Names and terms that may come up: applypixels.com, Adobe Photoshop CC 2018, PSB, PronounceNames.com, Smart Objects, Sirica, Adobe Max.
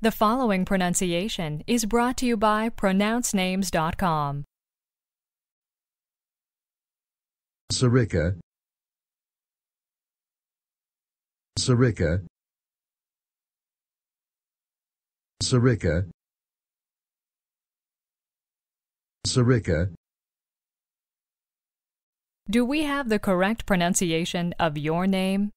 The following pronunciation is brought to you by PronounceNames.com. Sirica, Sirica, Sirica, Sirica. Do we have the correct pronunciation of your name?